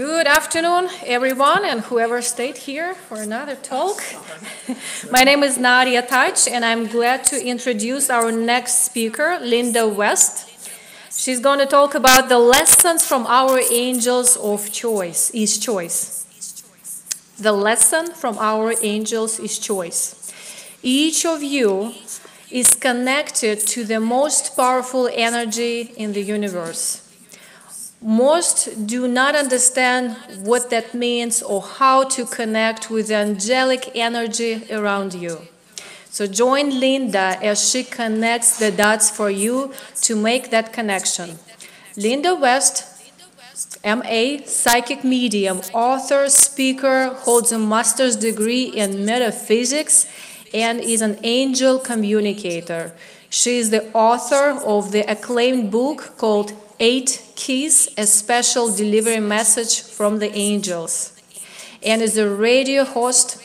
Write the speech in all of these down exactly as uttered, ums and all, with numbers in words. Good afternoon, everyone, and whoever stayed here for another talk. My name is Nadia Taj, and I'm glad to introduce our next speaker, Linda West. She's going to talk about the lessons from our angels of choice, is choice. The lesson from our angels is choice. Each of you is connected to the most powerful energy in the universe. Most do not understand what that means or how to connect with the angelic energy around you. So join Linda as she connects the dots for you to make that connection. Linda West, M A, psychic medium, author, speaker, holds a master's degree in metaphysics and is an angel communicator. She is the author of the acclaimed book called Eight Keys, a special delivery message from the angels, and is a radio host,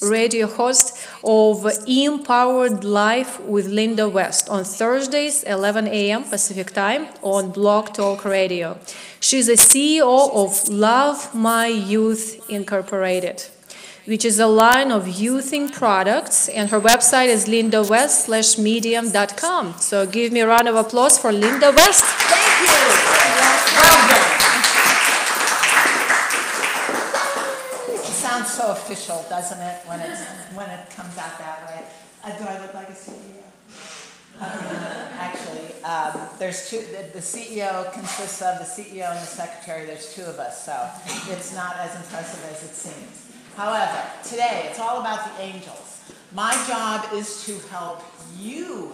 radio host of Empowered Life with Linda West on Thursdays, eleven a m Pacific Time on Blog Talk Radio. She's a C E O of Love My Youth Incorporated, which is a line of youthing products, and her website is linda west slash medium dot com. So give me a round of applause for Linda West. Thank you. Well done. It sounds so official, doesn't it, when it, when it comes out that way? Uh, do I look like a C E O? Uh, actually, um, there's two. The, the C E O consists of the C E O and the secretary. There's two of us, so it's not as impressive as it seems. However, today it's all about the angels. My job is to help you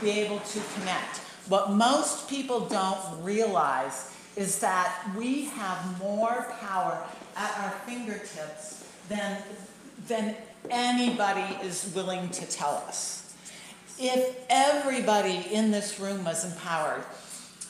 be able to connect. What most people don't realize is that we have more power at our fingertips than, than anybody is willing to tell us. If everybody in this room was empowered,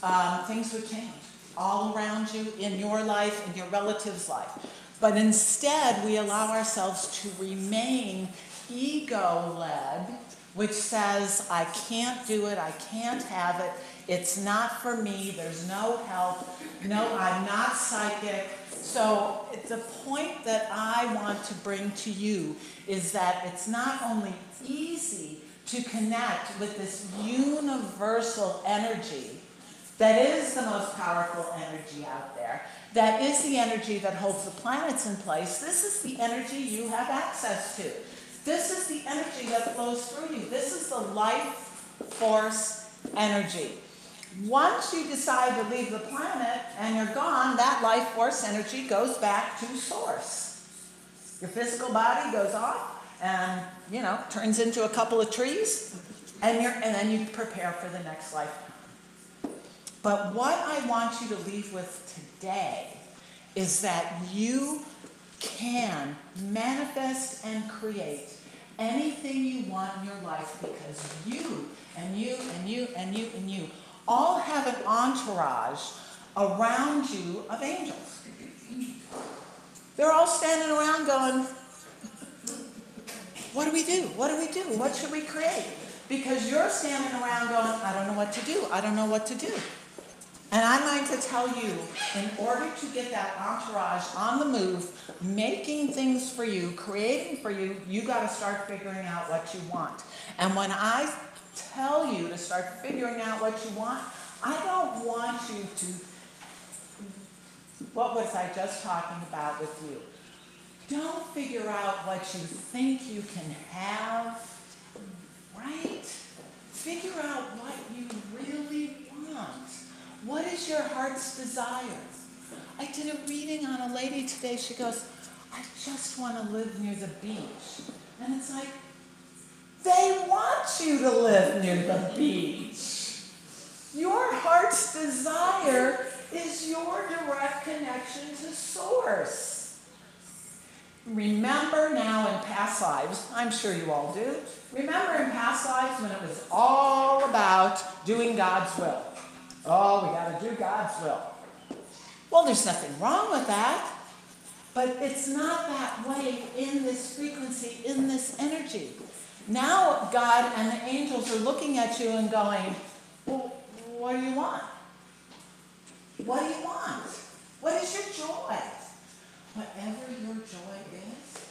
um, things would change all around you, in your life, in your relative's life. But instead, we allow ourselves to remain ego-led, which says, I can't do it, I can't have it, it's not for me, there's no help, no, I'm not psychic. So the point that I want to bring to you is that it's not only easy to connect with this universal energy that is the most powerful energy out there, that is the energy that holds the planets in place. This is the energy you have access to. This is the energy that flows through you. This is the life force energy. Once you decide to leave the planet and you're gone, that life force energy goes back to source. Your physical body goes off and, you know, turns into a couple of trees, and, you're, and then you prepare for the next life. But what I want you to leave with today is that you can manifest and create anything you want in your life, because you and you and you and you and you all have an entourage around you of angels. They're all standing around going, what do we do? What do we do? What should we create? Because you're standing around going, I don't know what to do. I don't know what to do. And I'm going to tell you, in order to get that entourage on the move, making things for you, creating for you, you got to start figuring out what you want. And when I tell you to start figuring out what you want, I don't want you to, what was I just talking about with you? Don't figure out what you think you can have, right? Figure out what you really want. What is your heart's desire? I did a reading on a lady today. She goes, I just want to live near the beach. And it's like, they want you to live near the beach. Your heart's desire is your direct connection to source. Remember now in past lives, I'm sure you all do, remember in past lives when it was all about doing God's will. Oh, we got to do God's will. Well, there's nothing wrong with that, but it's not that way in this frequency, in this energy. Now God and the angels are looking at you and going, well, what do you want? What do you want? What is your joy? Whatever your joy is,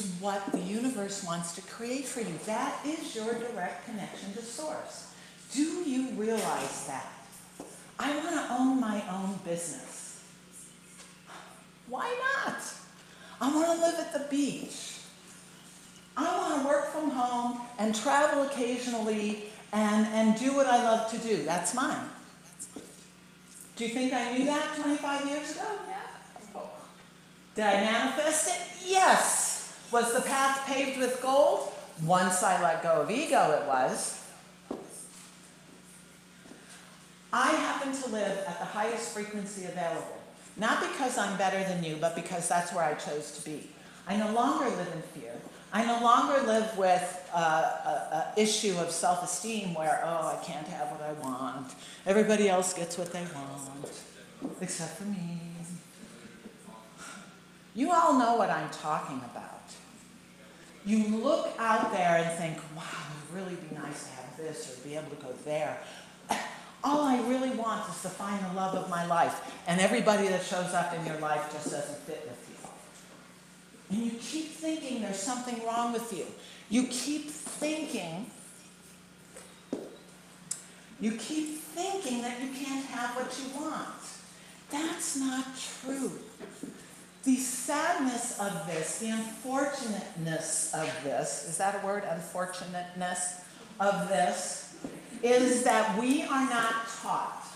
is what the universe wants to create for you. That is your direct connection to Source. Do you realize that? I want to own my own business. Why not? I want to live at the beach. I want to work from home and travel occasionally and, and do what I love to do. That's mine. Do you think I knew that twenty-five years ago? Yeah. Did I manifest it? Yes. Was the path paved with gold? Once I let go of ego, it was. I happen to live at the highest frequency available. Not because I'm better than you, but because that's where I chose to be. I no longer live in fear. I no longer live with uh, an issue of self-esteem where, oh, I can't have what I want. Everybody else gets what they want, except for me. You all know what I'm talking about. You look out there and think, wow, it would really be nice to have this or be able to go there. All I really want is to find the love of my life. And everybody that shows up in your life just doesn't fit with you. And you keep thinking there's something wrong with you. You keep thinking, you keep thinking that you can't have what you want. That's not true. The sadness of this, the unfortunateness of this, is that a word? Unfortunateness of this, is that we are not taught.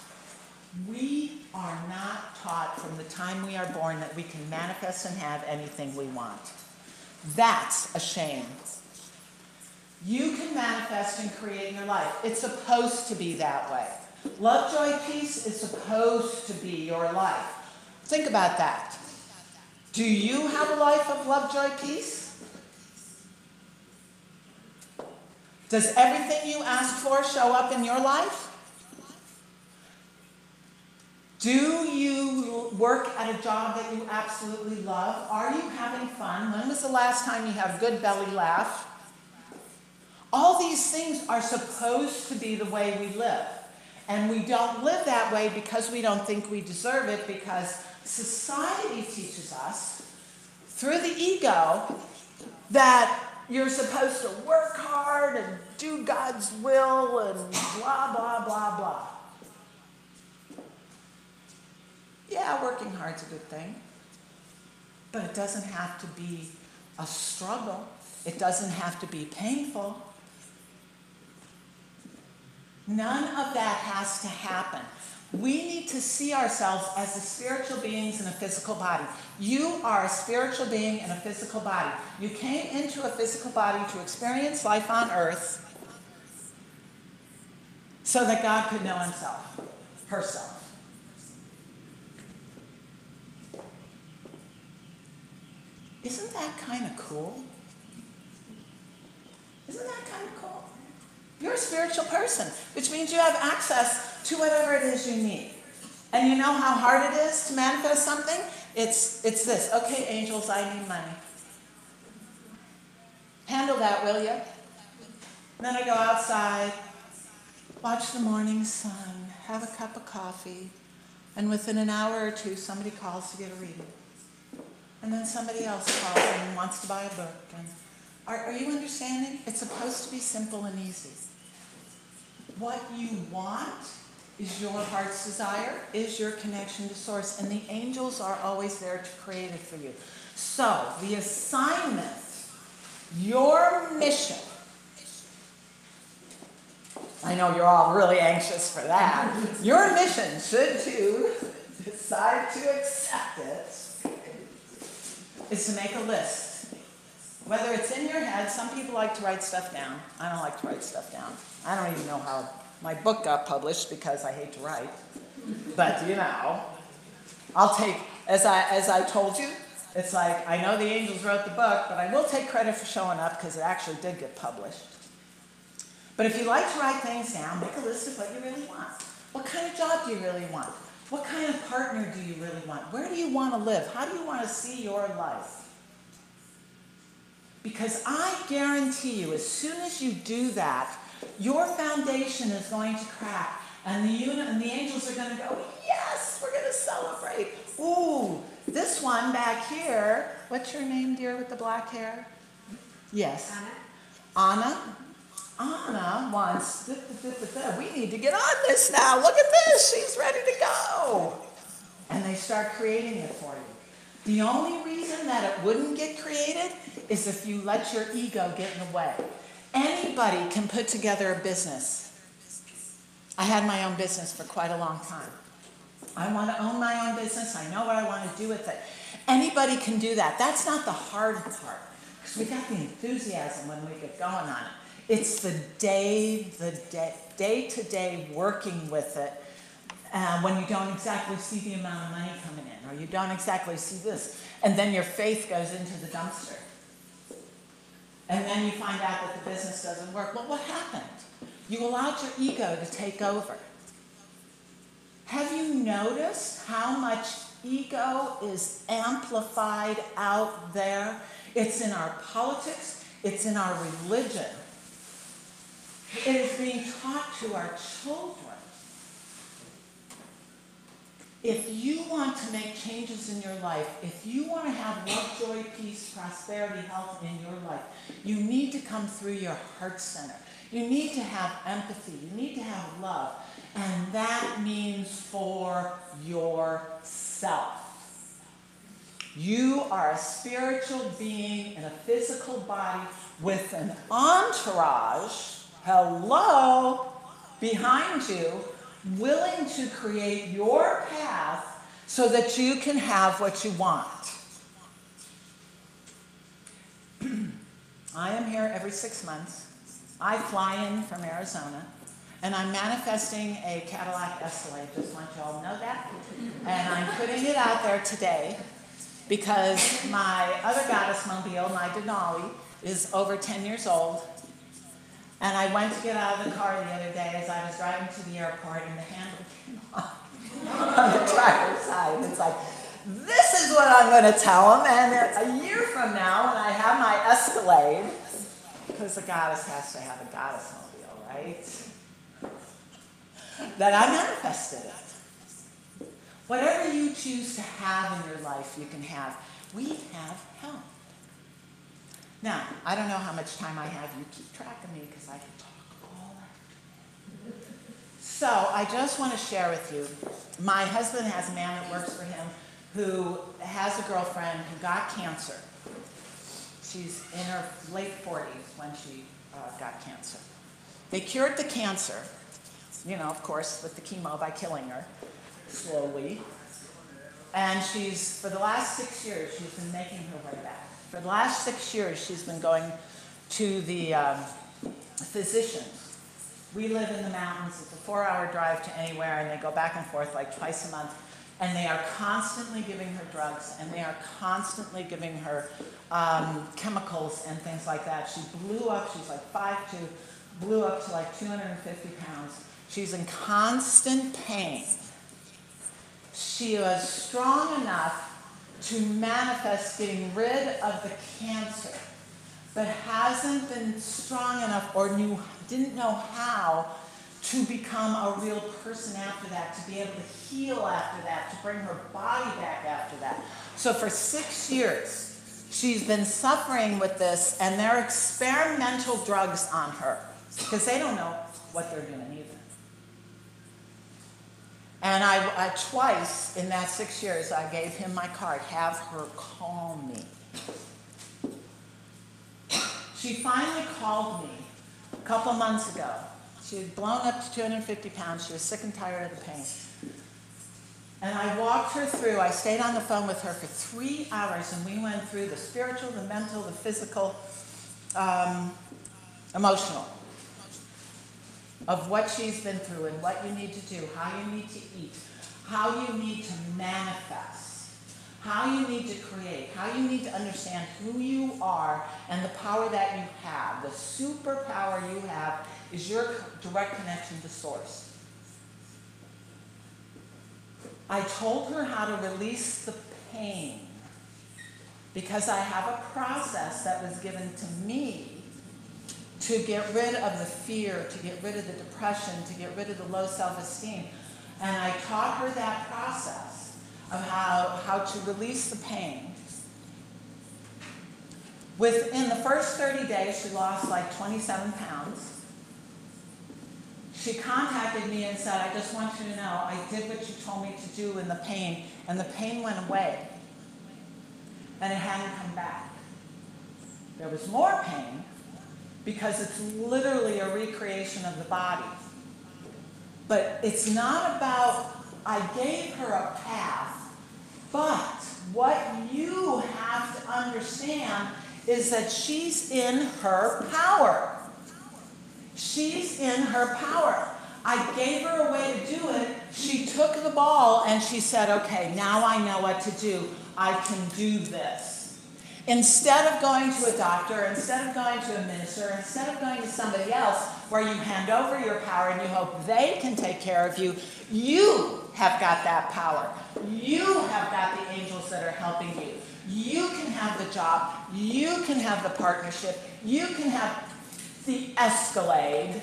We are not taught from the time we are born that we can manifest and have anything we want. That's a shame. You can manifest and create your life. It's supposed to be that way. Love, joy, peace is supposed to be your life. Think about that. Do you have a life of love, joy, peace? Does everything you ask for show up in your life? Do you work at a job that you absolutely love? Are you having fun? When was the last time you had a good belly laugh? All these things are supposed to be the way we live. And we don't live that way because we don't think we deserve it, because society teaches us through the ego that you're supposed to work hard and do God's will and blah, blah, blah, blah. Yeah, working hard's a good thing, but it doesn't have to be a struggle. It doesn't have to be painful. None of that has to happen. We need to see ourselves as the spiritual beings in a physical body. You are a spiritual being in a physical body. You came into a physical body to experience life on earth so that God could know himself, herself. Isn't that kind of cool? Isn't that kind of cool? You're a spiritual person, which means you have access to whatever it is you need. And you know how hard it is to manifest something? It's, it's this. Okay, angels, I need money. Handle that, will you? And then I go outside, watch the morning sun, have a cup of coffee, and within an hour or two, somebody calls to get a reading. And then somebody else calls and wants to buy a book. And are, are you understanding? It's supposed to be simple and easy. What you want is your heart's desire, is your connection to Source. And the angels are always there to create it for you. So the assignment, your mission. I know you're all really anxious for that. Your mission, should you decide to accept it, is to make a list. Whether it's in your head, some people like to write stuff down. I don't like to write stuff down. I don't even know how my book got published because I hate to write. But you know, I'll take, as I, as I told you, it's like, I know the angels wrote the book, but I will take credit for showing up because it actually did get published. But if you like to write things down, make a list of what you really want. What kind of job do you really want? What kind of partner do you really want? Where do you want to live? How do you want to see your life? Because I guarantee you, as soon as you do that, your foundation is going to crack, and the, uni- and the angels are going to go, yes! We're going to celebrate. Ooh, this one back here. What's your name, dear, with the black hair? Yes. Anna. Anna. Anna wants, da, da, da, da, da. We need to get on this now. Look at this. She's ready to go. And they start creating it for you. The only reason that it wouldn't get created is if you let your ego get in the way. Anybody can put together a business. I had my own business for quite a long time. I want to own my own business. I know what I want to do with it. Anybody can do that. That's not the hard part, because we got the enthusiasm when we get going on it. It's the day, the day, day-to-day working with it uh, when you don't exactly see the amount of money coming in, or you don't exactly see this. And then your faith goes into the dumpster. And then you find out that the business doesn't work. Well, what happened? You allowed your ego to take over. Have you noticed how much ego is amplified out there? It's in our politics. It's in our religion. It is being taught to our children. If you want to make changes in your life, if you want to have love, joy, peace, prosperity, health in your life, you need to come through your heart center. You need to have empathy. You need to have love. And that means for yourself. You are a spiritual being in a physical body with an entourage, hello, behind you, willing to create your path so that you can have what you want. I am here every six months. I fly in from Arizona, and I'm manifesting a Cadillac Escalade. Just want you all to know that. And I'm putting it out there today because my other goddess mobile, my Denali, is over ten years old. And I went to get out of the car the other day as I was driving to the airport, and the handle came off on the driver's side. It's like, this is what I'm going to tell them. And a year from now, when I have my Escalade, because a goddess has to have a goddess mobile, right? That I manifested it. Whatever you choose to have in your life, you can have. We have help. Now, I don't know how much time I have. You keep track of me because I can talk all night. So I just want to share with you, my husband has a man that works for him who has a girlfriend who got cancer. She's in her late forties when she uh, got cancer. They cured the cancer, you know, of course, with the chemo by killing her slowly. And she's, for the last six years, she's been making her way back. For the last six years, she's been going to the um, physicians. We live in the mountains. It's a four-hour drive to anywhere, and they go back and forth like twice a month. And they are constantly giving her drugs, and they are constantly giving her um, chemicals and things like that. She blew up. She's like five foot two, blew up to like two hundred fifty pounds. She's in constant pain. She was strong enough to manifest getting rid of the cancer, but hasn't been strong enough or knew, didn't know how to become a real person after that, to be able to heal after that, to bring her body back after that. So for six years, she's been suffering with this, and they're experimental drugs on her because they don't know what they're doing either. And I, I, twice in that six years, I gave him my card, have her call me. She finally called me a couple months ago. She had blown up to two hundred fifty pounds. She was sick and tired of the pain. And I walked her through. I stayed on the phone with her for three hours, and we went through the spiritual, the mental, the physical, um, emotional, of what she's been through and what you need to do, how you need to eat, how you need to manifest, how you need to create, how you need to understand who you are and the power that you have. The superpower you have is your direct connection to source. I told her how to release the pain because I have a process that was given to me to get rid of the fear, to get rid of the depression, to get rid of the low self-esteem. And I taught her that process of how, how to release the pain. Within the first thirty days, she lost like twenty-seven pounds. She contacted me and said, I just want you to know, I did what you told me to do in the pain, and the pain went away. And it hadn't come back. There was more pain because it's literally a recreation of the body. But it's not about, I gave her a path, but what you have to understand is that she's in her power. She's in her power. I gave her a way to do it. She took the ball and she said, okay, now I know what to do. I can do this. Instead of going to a doctor, instead of going to a minister, instead of going to somebody else where you hand over your power and you hope they can take care of you, you have got that power. You have got the angels that are helping you. You can have the job. You can have the partnership. You can have the Escalade.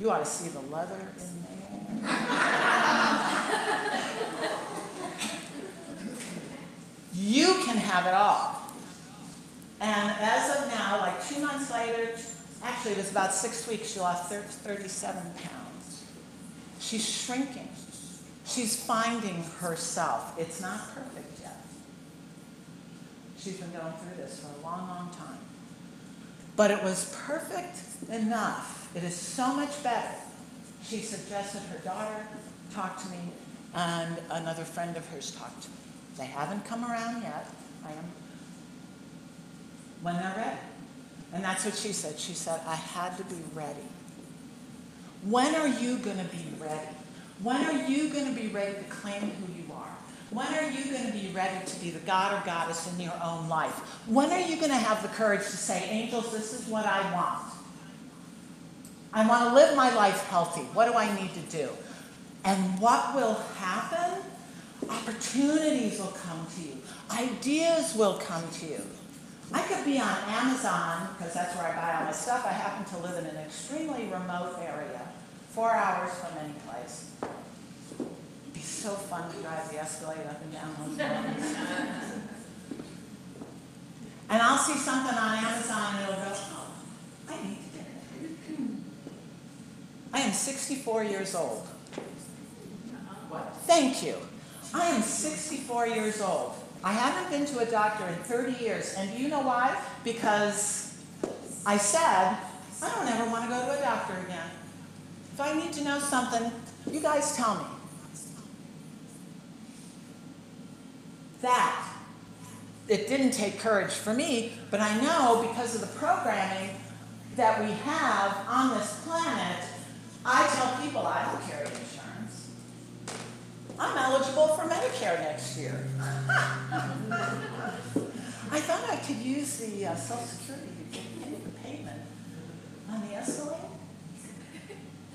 You ought to see the leather in there. You can have it all. And as of now, like two months later, actually it was about six weeks, she lost thirty-seven pounds. She's shrinking. She's finding herself. It's not perfect yet. She's been going through this for a long, long time. But it was perfect enough. It is so much better. She suggested her daughter talk to me, and another friend of hers talked to me. They haven't come around yet. I am when they're ready. And that's what she said. She said, I had to be ready. When are you going to be ready? When are you going to be ready to claim who you are? When are you going to be ready to be the god or goddess in your own life? When are you going to have the courage to say, angels, this is what I want. I want to live my life healthy. What do I need to do? And what will happen? Opportunities will come to you. Ideas will come to you. I could be on Amazon, because that's where I buy all my stuff. I happen to live in an extremely remote area, four hours from any place. It'd be so fun to drive the Escalade up and down those mountains. And I'll see something on Amazon, and it'll go, oh, I need to get it. I am sixty-four years old. What? Thank you. I am sixty-four years old. I haven't been to a doctor in thirty years. And do you know why? Because I said, I don't ever want to go to a doctor again. If I need to know something, you guys tell me. That, it didn't take courage for me, but I know because of the programming that we have on this planet, I tell people I don't carry insurance. I'm eligible for Medicare next year. I thought I could use the uh, Social Security to get the payment on the Escalade.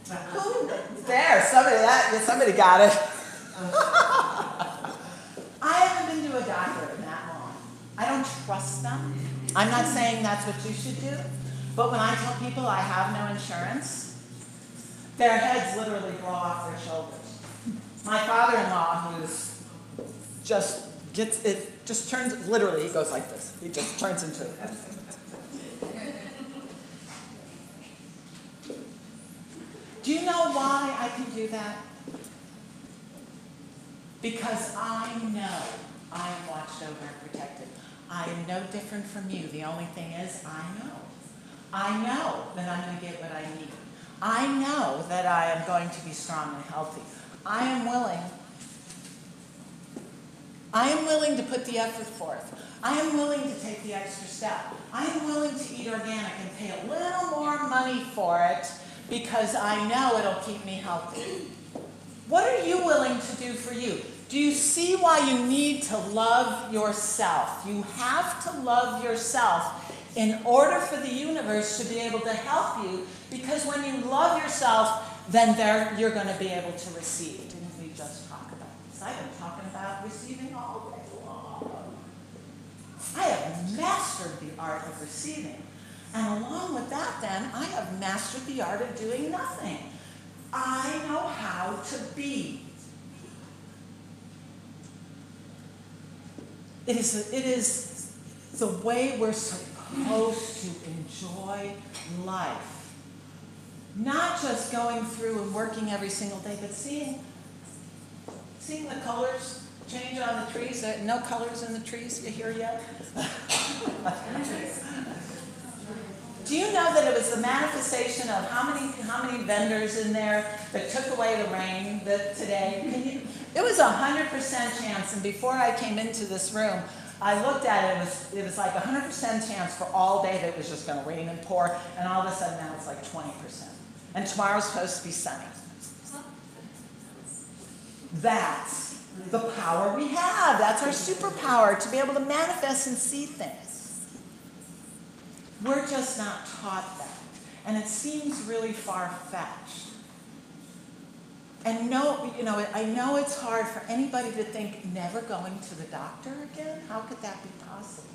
Who? There, somebody that somebody got it. I haven't been to a doctor in that long. I don't trust them. I'm not saying that's what you should do, but when I tell people I have no insurance, their heads literally blow off their shoulders. My father-in-law, who's just gets it, just turns, literally, he goes like this. He just turns into it. Do you know why I can do that? Because I know I am watched over and protected. I am no different from you. The only thing is, I know. I know that I'm going to get what I need. I know that I am going to be strong and healthy. I am willing. I am willing to put the effort forth. I am willing to take the extra step. I am willing to eat organic and pay a little more money for it because I know it'll keep me healthy. What are you willing to do for you? Do you see why you need to love yourself? You have to love yourself in order for the universe to be able to help you, because when you love yourself, then there you're going to be able to receive. Didn't we just talk about this? I've been talking about receiving all day long. I have mastered the art of receiving. And along with that, then, I have mastered the art of doing nothing. I know how to be. It is, a, it is the way we're supposed to enjoy life. Not just going through and working every single day, but seeing, seeing the colors change on the trees. There are no colors in the trees here yet. Do you know that it was the manifestation of how many how many vendors in there that took away the rain that today? Can you, it was a hundred percent chance. And before I came into this room, I looked at it. It was it was like a hundred percent chance for all day that it was just going to rain and pour. And all of a sudden now it's like twenty percent. And tomorrow's supposed to be sunny. That's the power we have. That's our superpower, to be able to manifest and see things. We're just not taught that. And it seems really far-fetched. And no, you know, I know it's hard for anybody to think, never going to the doctor again? How could that be possible?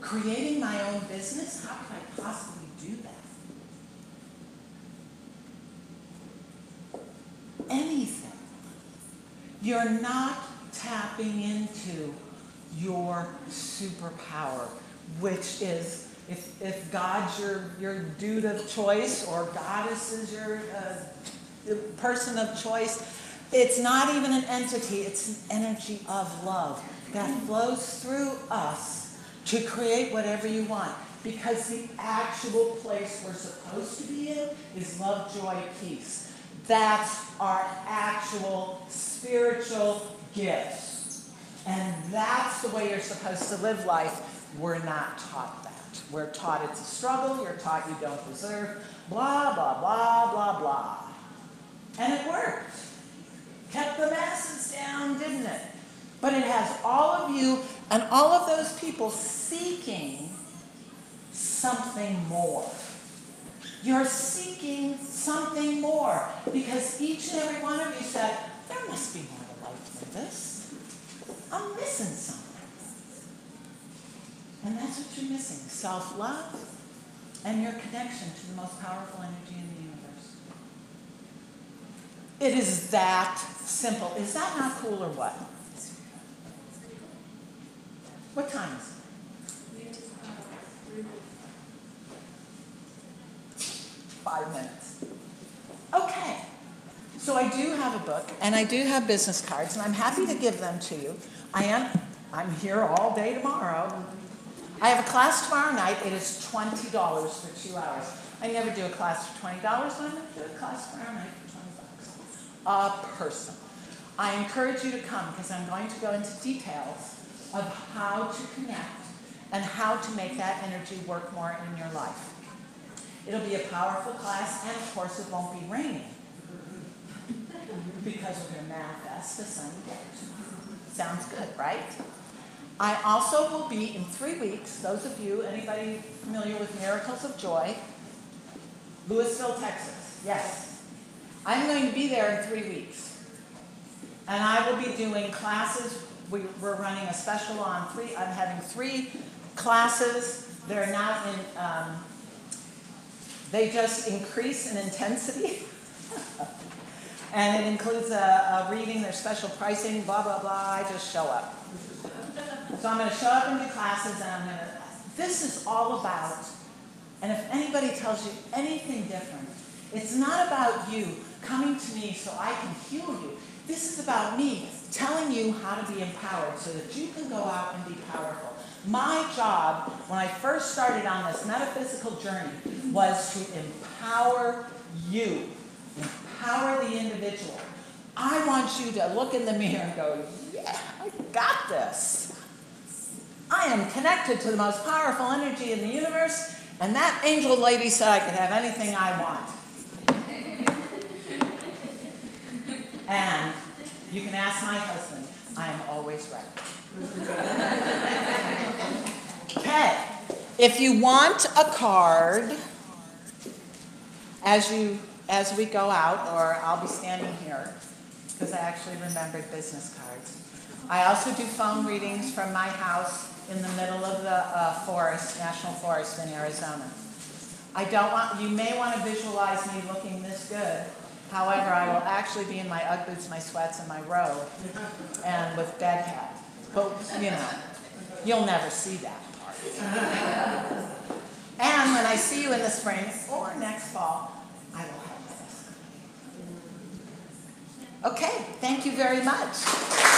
Creating my own business? How could I possibly do that? Anything. You're not tapping into your superpower, which is, if, if God's your, your dude of choice, or goddess is your uh, person of choice, it's not even an entity, it's an energy of love that flows through us to create whatever you want. Because the actual place we're supposed to be in is love, joy, peace. That's our actual spiritual gifts. And that's the way you're supposed to live life. We're not taught that. We're taught it's a struggle. You're taught you don't deserve. Blah, blah, blah, blah, blah. And it worked. Kept the masses down, didn't it? But it has all of you and all of those people seeking something more. You're seeking something more. Because each and every one of you said, there must be more to life than this. I'm missing something. And that's what you're missing, self-love and your connection to the most powerful energy in the universe. It is that simple. Is that not cool or what? What time is it? Five minutes. Okay. So I do have a book, and I do have business cards, and I'm happy to give them to you. I am, I'm here all day tomorrow. I have a class tomorrow night. It is twenty dollars for two hours. I never do a class for twenty dollars, so I'm going to do a class tomorrow night for twenty dollars a person. I encourage you to come, because I'm going to go into details of how to connect and how to make that energy work more in your life. It'll be a powerful class, and of course it won't be raining, because we're going to manifest the sun. Sounds good, right? I also will be, in three weeks, those of you, anybody familiar with Miracles of Joy, Louisville, Texas, yes. I'm going to be there in three weeks. And I will be doing classes. We, we're running a special on three. I'm having three classes. They're not in, um, they just increase in intensity. And it includes a, a reading, there's special pricing, blah, blah, blah. I just show up. So I'm going to show up in the classes, and I'm going to, this is all about, and if anybody tells you anything different, it's not about you coming to me so I can heal you. This is about me telling you how to be empowered so that you can go out and be powerful. My job, when I first started on this metaphysical journey, was to empower you, empower the individual. I want you to look in the mirror and go, yeah, I got this. I am connected to the most powerful energy in the universe, and that angel lady said I could have anything I want. And you can ask my husband, I am always right. Okay, if you want a card as you as we go out, or I'll be standing here, because I actually remembered business cards. I also do phone readings from my house in the middle of the uh, forest, National Forest in Arizona. I don't want, you may want to visualize me looking this good. However, I will actually be in my Ugg boots, my sweats, and my robe, and with bed hat. But, you know, you'll never see that part. And when I see you in the spring or next fall, I will have this. Okay, thank you very much.